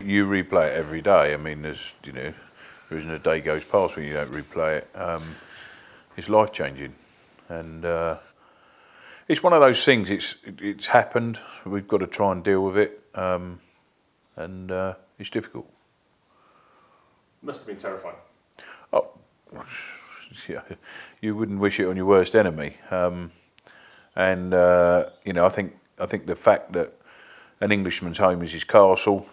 You replay it every day. I mean, there's, you know, there isn't a day goes past when you don't replay it. It's life changing, and it's one of those things. It's happened. We've got to try and deal with it, and it's difficult. Must have been terrifying. Oh, yeah. You wouldn't wish it on your worst enemy. And you know, I think the fact that an Englishman's home is his castle,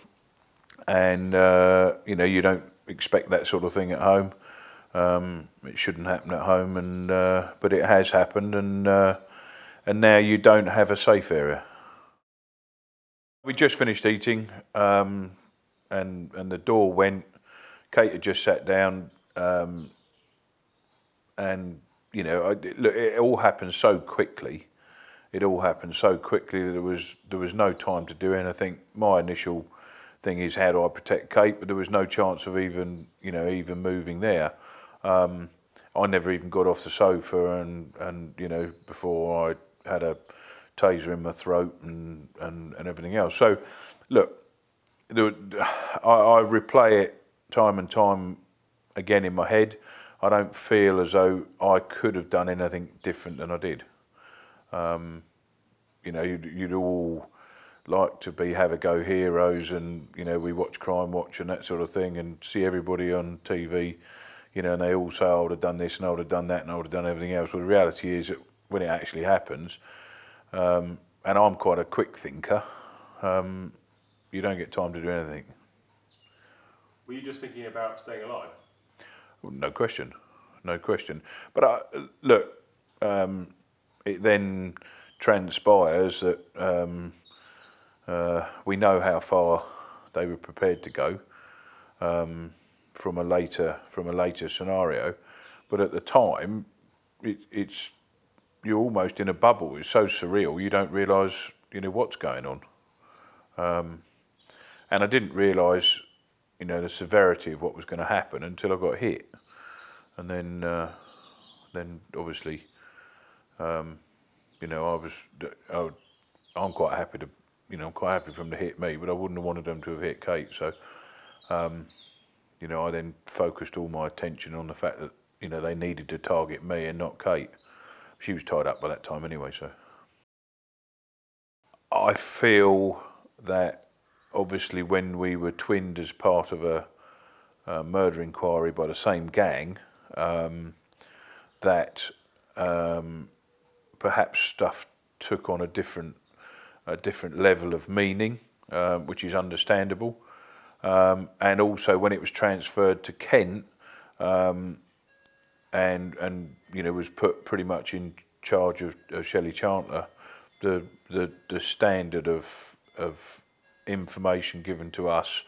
and you know, you don't expect that sort of thing at home. It shouldn't happen at home, and but it has happened, and now you don't have a safe area. We just finished eating, and the door went. Kate had just sat down, and you know, look, it all happened so quickly. It all happened so quickly that there was no time to do anything. My initial thing is, how do I protect Kate? But there was no chance of even, you know, even moving there. I never even got off the sofa, and you know, before I had a taser in my throat and everything else. So, look, I replay it time and time again in my head. I don't feel as though I could have done anything different than I did. You know, you'd all like to have a go heroes, and you know, we watch Crime Watch and that sort of thing, and see everybody on TV, you know, and they all say, I would have done this and I would have done that and I would have done everything else. Well, the reality is that when it actually happens, and I'm quite a quick thinker, you don't get time to do anything. Were you just thinking about staying alive? No question, no question. But look, it then transpires that we know how far they were prepared to go from a later scenario, but at the time, you're almost in a bubble. It's so surreal, you don't realise, you know, what's going on. And I didn't realise, you know, the severity of what was going to happen until I got hit, and then obviously. You know, I'm quite happy to, you know, I'm quite happy for them to hit me, but I wouldn't have wanted them to have hit Kate. So, you know, I then focused all my attention on the fact that, you know, they needed to target me and not Kate. She was tied up by that time anyway, so. I feel that obviously when we were twinned as part of a murder inquiry by the same gang, that perhaps stuff took on a different level of meaning, which is understandable. And also when it was transferred to Kent, and you know, was put pretty much in charge of Shelley Chantler, the standard of information given to us,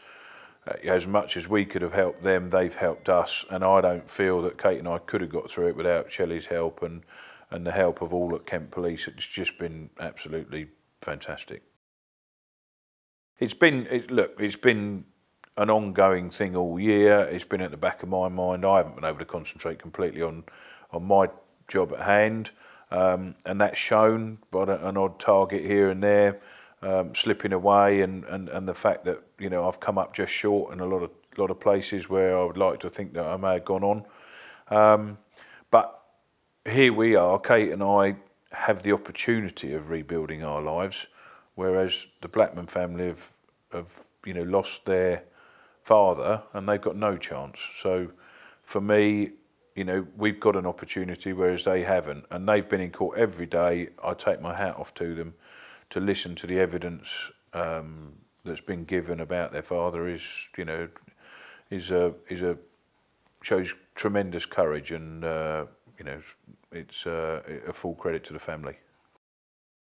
as much as we could have helped them, they've helped us, and I don't feel that Kate and I could have got through it without Shelley's help and the help of all at Kent Police. It's just been absolutely fantastic. It's been an ongoing thing all year. It's been at the back of my mind. I haven't been able to concentrate completely on my job at hand, and that's shown by an odd target here and there, slipping away, and the fact that, you know, I've come up just short in a lot of places where I would like to think that I may have gone on. But here we are, Kate and I have the opportunity of rebuilding our lives, whereas the Blackman family have you know, lost their father and they've got no chance. So for me, you know, we've got an opportunity whereas they haven't, and they've been in court every day. I take my hat off to them. To listen to the evidence that's been given about their father is, you know, shows tremendous courage, and you know, it's a full credit to the family.